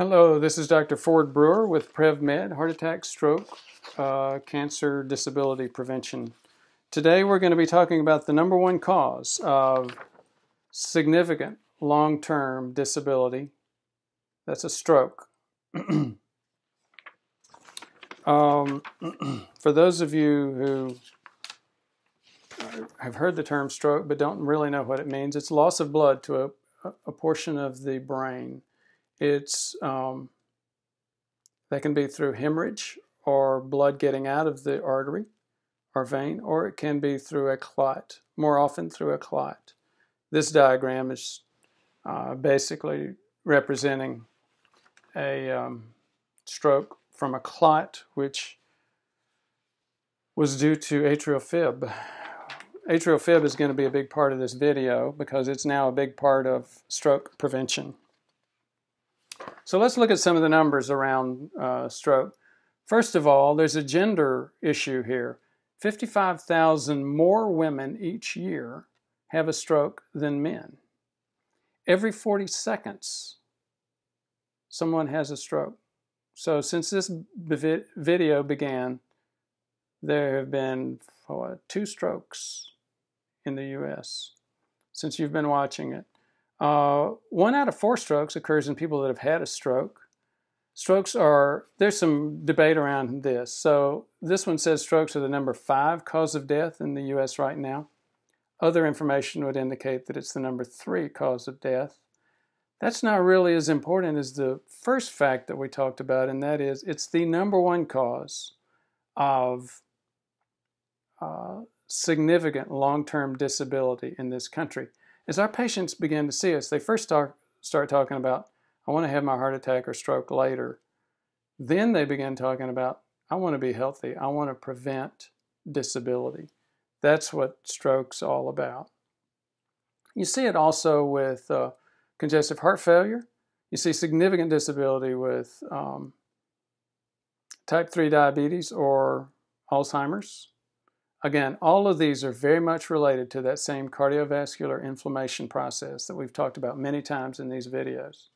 Hello, this is Dr. Ford Brewer with PrevMed, Heart Attack, Stroke, Cancer, Disability Prevention. Today we're going to be talking about the number one cause of significant long-term disability. That's a stroke. For those of you who have heard the term stroke but don't really know what it means, it's loss of blood to a portion of the brain. It's that can be through hemorrhage or blood getting out of the artery or vein, or it can be through a clot, more often through a clot. This diagram is basically representing a stroke from a clot which was due to atrial fib. Atrial fib is going to be a big part of this video because it's now a big part of stroke prevention. So let's look at some of the numbers around stroke. First of all, there's a gender issue here. 55,000 more women each year have a stroke than men. Every 40 seconds, someone has a stroke. So since this video began, there have been 2 strokes in the U.S. since you've been watching it. 1 out of 4 strokes occurs in people that have had a stroke. Strokes are, there's some debate around this. So this one says strokes are the number 5 cause of death in the U.S. right now. Other information would indicate that it's the number 3 cause of death. That's not really as important as the first fact that we talked about, and that is it's the number 1 cause of significant long-term disability in this country. As our patients begin to see us, they first start talking about, I want to have my heart attack or stroke later. Then they begin talking about, I want to be healthy. I want to prevent disability. That's what stroke's all about. You see it also with congestive heart failure. You see significant disability with type 3 diabetes or Alzheimer's. Again, all of these are very much related to that same cardiovascular inflammation process that we've talked about many times in these videos.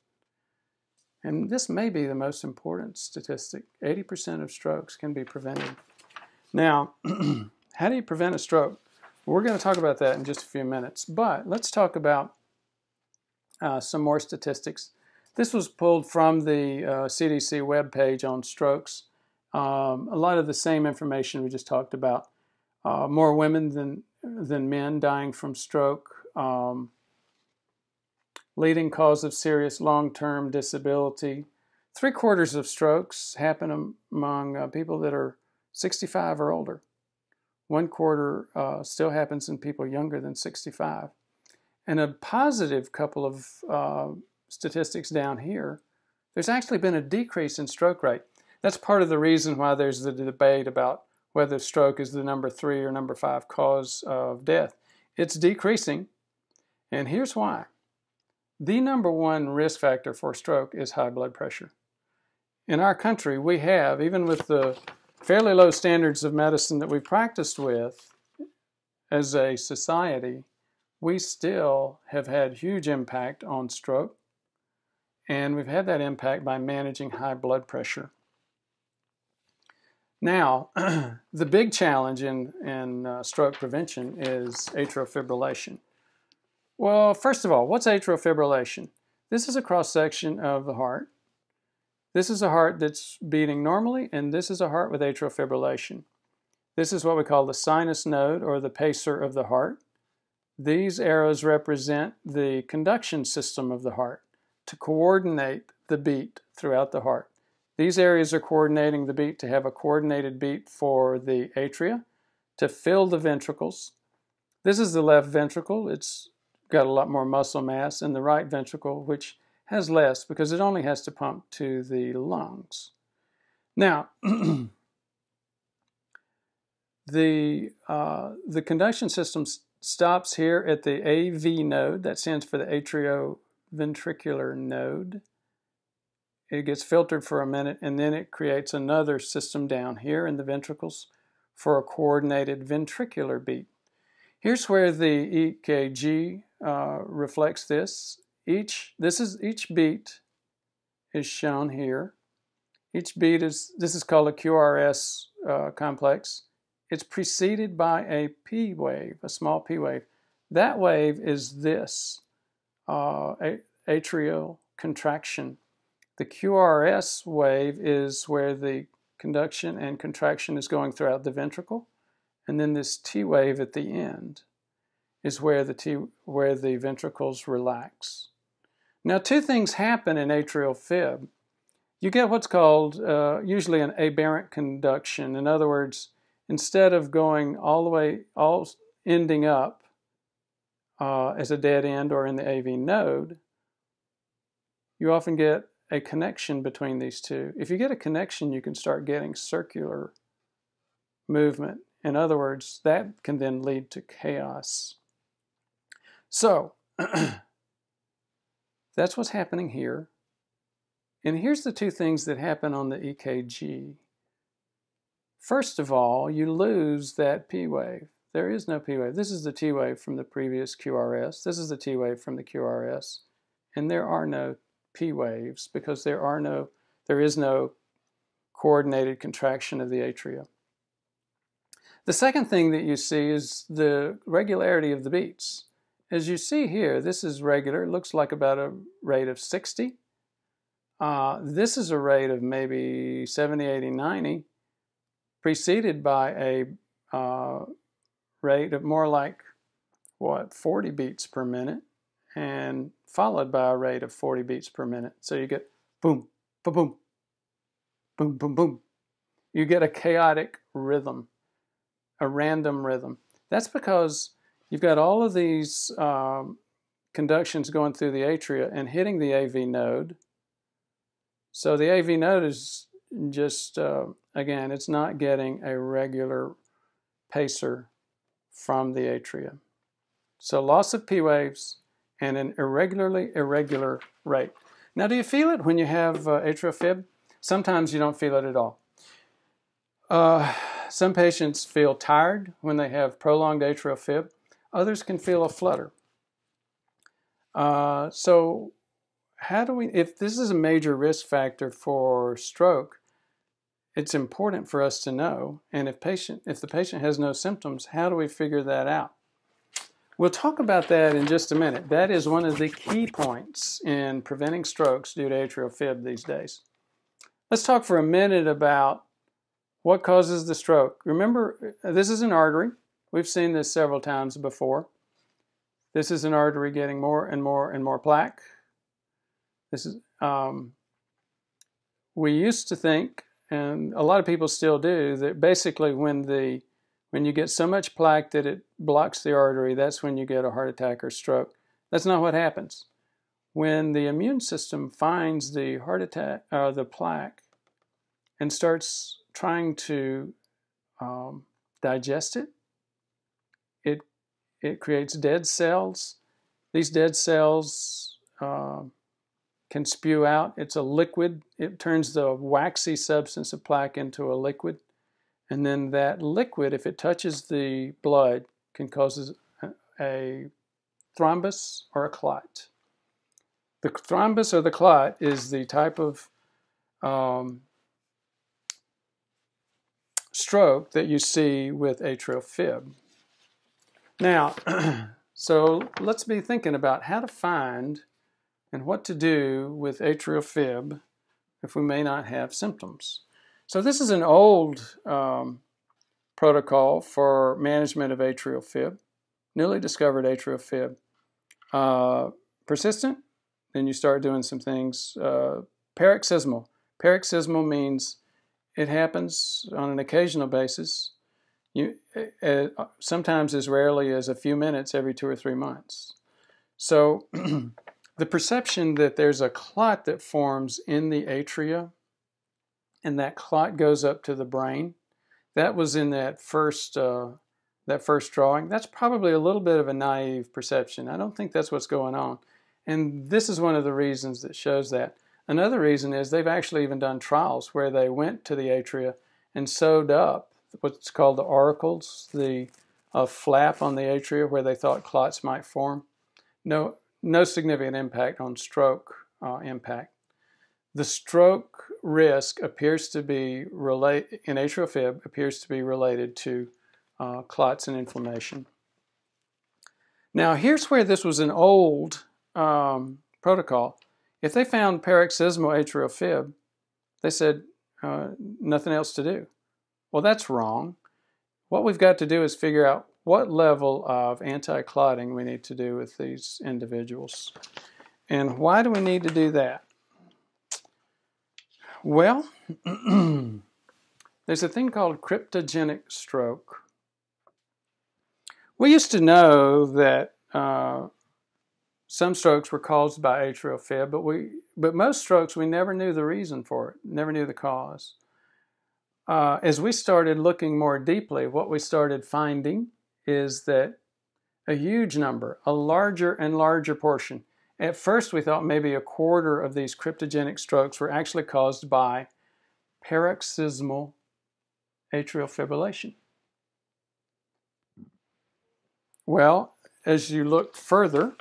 And this may be the most important statistic. 80% of strokes can be prevented. Now, how do you prevent a stroke? We're going to talk about that in just a few minutes, but let's talk about some more statistics. This was pulled from the CDC webpage on strokes. A lot of the same information we just talked about. More women than men dying from stroke. Leading cause of serious long-term disability. 3/4 of strokes happen among people that are 65 or older. 1/4 still happens in people younger than 65. And a positive couple of statistics down here, there's actually been a decrease in stroke rate. That's part of the reason why there's the debate about whether stroke is the number 3 or number 5 cause of death. It's decreasing, and here's why. The number 1 risk factor for stroke is high blood pressure. In our country, we have, even with the fairly low standards of medicine that we practiced with as a society, we still have had huge impact on stroke, and we've had that impact by managing high blood pressure. Now, the big challenge in stroke prevention is atrial fibrillation. Well, first of all, what's atrial fibrillation? This is a cross-section of the heart. This is a heart that's beating normally, and this is a heart with atrial fibrillation. This is what we call the sinus node, or the pacer of the heart. These arrows represent the conduction system of the heart to coordinate the beat throughout the heart. These areas are coordinating the beat to have a coordinated beat for the atria, to fill the ventricles. This is the left ventricle. It's got a lot more muscle mass, and the right ventricle, which has less because it only has to pump to the lungs. Now, the conduction system stops here at the AV node. That stands for the atrioventricular node. It gets filtered for a minute, and then it creates another system down here in the ventricles for a coordinated ventricular beat. Here's where the EKG reflects this. This is each beat is shown here. Each bead is, this is called a QRS complex. It's preceded by a P wave, a small P wave. That wave is this atrial contraction. The QRS wave is where the conduction and contraction is going throughout the ventricle, and then this T wave at the end is where the ventricles relax. Now, two things happen in atrial fib. You get what's called usually an aberrant conduction. In other words, instead of going all the way, ending up as a dead end or in the AV node, you often get a connection between these two. If you get a connection, you can start getting circular movement. In other words, that can then lead to chaos. So, that's what's happening here. And here's the two things that happen on the EKG. First of all, you lose that P wave. There is no P wave. This is the T wave from the previous QRS. This is the T wave from the QRS. And there are no P waves because there is no coordinated contraction of the atria. The second thing that you see is the regularity of the beats. As you see here, this is regular. It looks like about a rate of 60. This is a rate of maybe 70, 80, 90, preceded by a rate of more like, what, 40 beats per minute, and followed by a rate of 40 beats per minute. So you get boom, ba-boom, boom, boom, boom. You get a chaotic rhythm, a random rhythm. That's because you've got all of these conductions going through the atria and hitting the AV node. So the AV node is just, again, it's not getting a regular pacer from the atria. So loss of P waves and an irregular rate. Now, do you feel it when you have atrial fib? Sometimes you don't feel it at all. Some patients feel tired when they have prolonged atrial fib. Others can feel a flutter. So how do we, if this is a major risk factor for stroke, it's important for us to know. And if the patient has no symptoms, how do we figure that out? We'll talk about that in just a minute. That is one of the key points in preventing strokes due to atrial fib these days. Let's talk for a minute about what causes the stroke. Remember, this is an artery. We've seen this several times before. This is an artery getting more and more and more plaque. This is, we used to think, and a lot of people still do, that basically when you get so much plaque that it blocks the artery, that's when you get a heart attack or stroke. That's not what happens. When the immune system finds the heart attack, the plaque, and starts trying to digest it, it creates dead cells. These dead cells can spew out. It's a liquid. It turns the waxy substance of plaque into a liquid. And then that liquid, if it touches the blood, can cause a thrombus or a clot. The thrombus or the clot is the type of stroke that you see with atrial fib. Now, so let's be thinking about how to find and what to do with atrial fib if we may not have symptoms. So this is an old protocol for management of atrial fib, newly discovered atrial fib. Persistent, then you start doing some things. Paroxysmal. Paroxysmal means it happens on an occasional basis, sometimes as rarely as a few minutes every 2 or 3 months. So the perception that there's a clot that forms in the atria and that clot goes up to the brain, that was in that first drawing. That's probably a little bit of a naive perception. I don't think that's what's going on. And this is one of the reasons that shows that. Another reason is they've actually even done trials where they went to the atria and sewed up what's called the auricles, the flap on the atria where they thought clots might form. No significant impact on stroke impact. The stroke risk appears to be related in atrial fib, appears to be related to clots and inflammation. Now here's where this was an old protocol. If they found paroxysmal atrial fib, they said nothing else to do. Well, that's wrong. What we've got to do is figure out what level of anti-clotting we need to do with these individuals. And why do we need to do that? Well, there's a thing called cryptogenic stroke. We used to know that some strokes were caused by atrial fib, but most strokes we never knew the reason for it, never knew the cause. As we started looking more deeply, what we started finding is that a huge number, a larger and larger portion. At first we thought maybe a quarter of these cryptogenic strokes were actually caused by paroxysmal atrial fibrillation. Well, as you look further,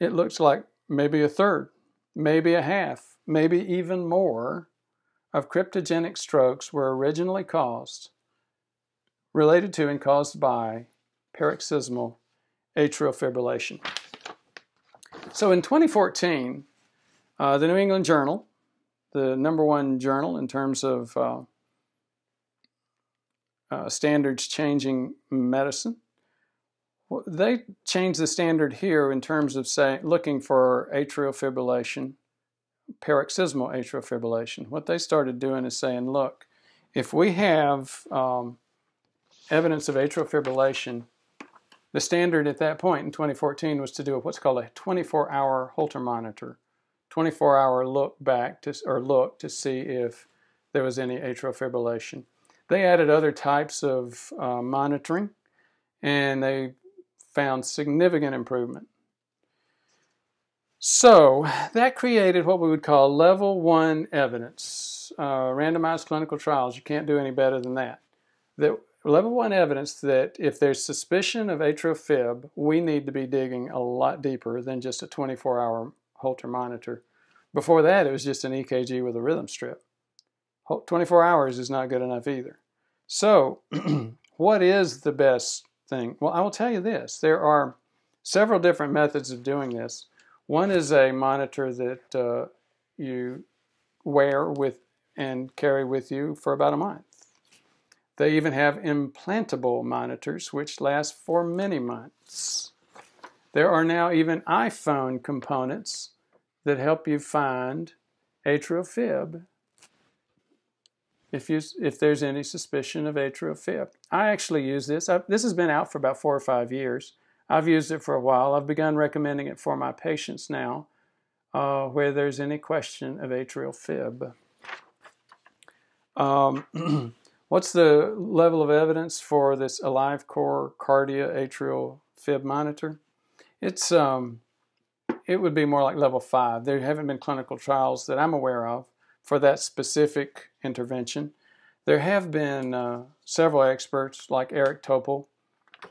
it looks like maybe a third, maybe a half, maybe even more of cryptogenic strokes were originally caused, related to and caused by paroxysmal atrial fibrillation. So in 2014, the New England Journal, the #1 journal in terms of standards changing medicine, they changed the standard here in terms of looking for atrial fibrillation, paroxysmal atrial fibrillation. What they started doing is saying, look, if we have evidence of atrial fibrillation, the standard at that point in 2014 was to do what's called a 24-hour Holter monitor, 24-hour look back to, or look to see if there was any atrial fibrillation. They added other types of monitoring, and they found significant improvement. So that created what we would call level 1 evidence, randomized clinical trials. You can't do any better than that. Level 1 evidence that if there's suspicion of atrial fib, we need to be digging a lot deeper than just a 24-hour Holter monitor. Before that, it was just an EKG with a rhythm strip. 24 hours is not good enough either. So what is the best thing? Well, I will tell you this. There are several different methods of doing this. One is a monitor that you wear with and carry with you for about a month. They even have implantable monitors, which last for many months. There are now even iPhone components that help you find atrial fib if there's any suspicion of atrial fib. I actually use this. This has been out for about 4 or 5 years. I've used it for a while. I've begun recommending it for my patients now where there's any question of atrial fib. What's the level of evidence for this AliveCor Cardia atrial fib monitor? It's it would be more like level 5. There haven't been clinical trials that I'm aware of for that specific intervention. There have been several experts like Eric Topol,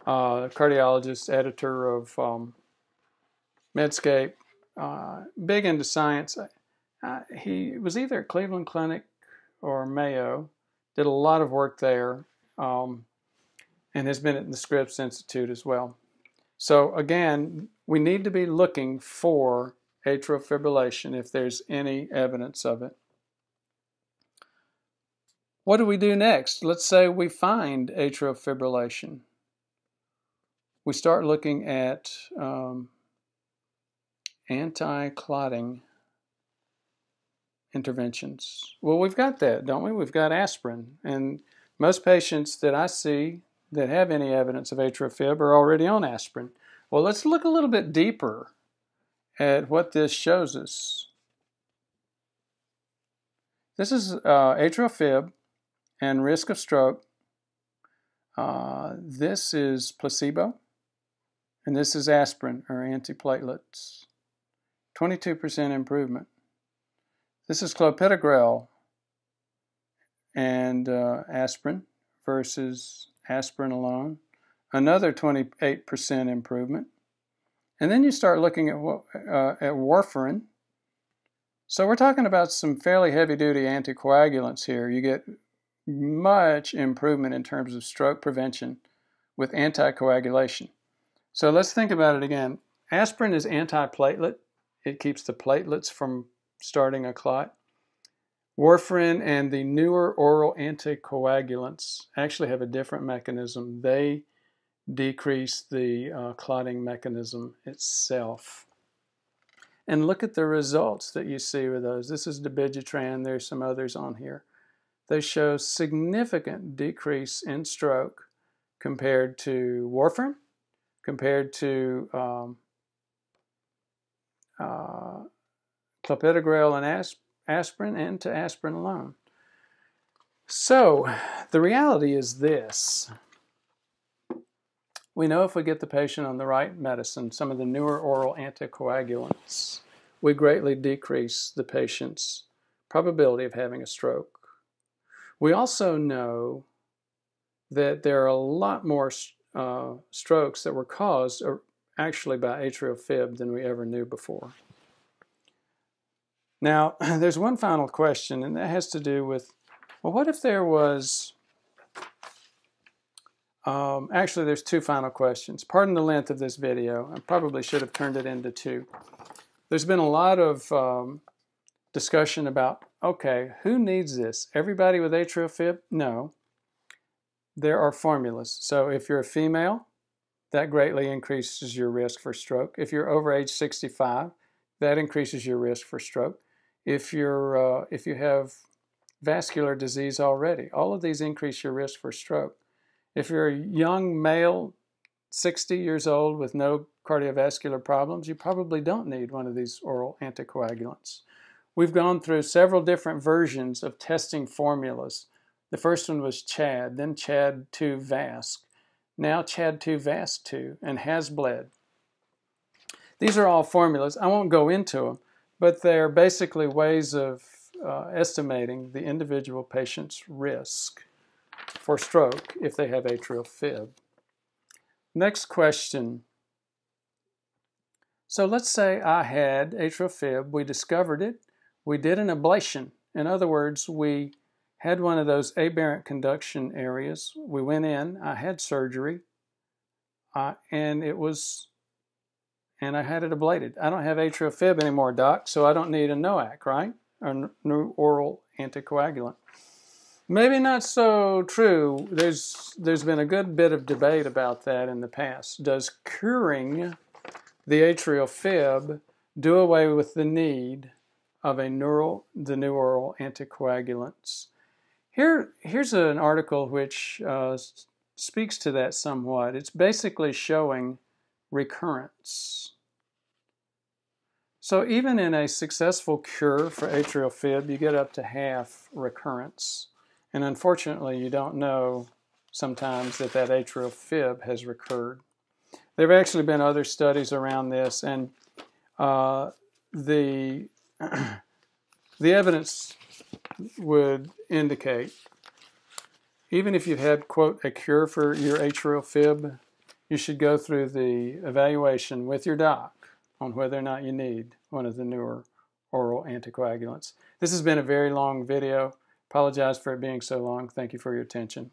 cardiologist, editor of Medscape, big into science. He was either at Cleveland Clinic or Mayo. Did a lot of work there, and has been at the Scripps Institute as well. So again, we need to be looking for atrial fibrillation if there's any evidence of it. What do we do next? Let's say we find atrial fibrillation. We start looking at anti-clotting interventions. Well, we've got that, don't we? We've got aspirin, and most patients that I see that have any evidence of atrial fib are already on aspirin. Well, let's look a little bit deeper at what this shows us. This is atrial fib and risk of stroke. This is placebo, and this is aspirin or antiplatelets. 22% improvement. This is clopidogrel and aspirin versus aspirin alone. Another 28% improvement. And then you start looking at warfarin. So we're talking about some fairly heavy-duty anticoagulants here. You get much improvement in terms of stroke prevention with anticoagulation. So let's think about it again. Aspirin is antiplatelet. It keeps the platelets from starting a clot. Warfarin and the newer oral anticoagulants actually have a different mechanism. They decrease the clotting mechanism itself. And look at the results that you see with those. This is dabigatran. There's some others on here. They show significant decrease in stroke compared to warfarin, compared to clopidogrel and aspirin, and to aspirin alone. So the reality is this. We know if we get the patient on the right medicine, some of the newer oral anticoagulants, we greatly decrease the patient's probability of having a stroke. We also know that there are a lot more strokes that were caused actually by atrial fib than we ever knew before. Now, there's one final question, and that has to do with, well, what if there was... actually, there's two final questions. Pardon the length of this video. I probably should have turned it into two. There's been a lot of discussion about, okay, who needs this? Everybody with atrial fib? No. There are formulas. So if you're a female, that greatly increases your risk for stroke. If you're over age 65, that increases your risk for stroke. If you're if you have vascular disease already, all of these increase your risk for stroke. If you're a young male, 60 years old, with no cardiovascular problems, you probably don't need one of these oral anticoagulants. We've gone through several different versions of testing formulas. The first one was CHAD, then CHAD2-VASC, now CHAD2-VASC2, and HAS-BLED. These are all formulas. I won't go into them, but they're basically ways of estimating the individual patient's risk for stroke if they have atrial fib. Next question. So let's say I had atrial fib. We discovered it. We did an ablation. In other words, we had one of those aberrant conduction areas. We went in. I had surgery, and I had it ablated. I don't have atrial fib anymore, doc, so I don't need a NOAC, right? Or new oral anticoagulant. Maybe not so true. There's been a good bit of debate about that in the past. Does curing the atrial fib do away with the need of the new oral anticoagulants? Here's an article which speaks to that somewhat. It's basically showing recurrence. So even in a successful cure for atrial fib, you get up to half recurrence. And unfortunately, you don't know sometimes that that atrial fib has recurred. There have actually been other studies around this, and the evidence would indicate, even if you've had, quote, a cure for your atrial fib, you should go through the evaluation with your doc on whether or not you need one of the newer oral anticoagulants. This has been a very long video. Apologize for it being so long. Thank you for your attention.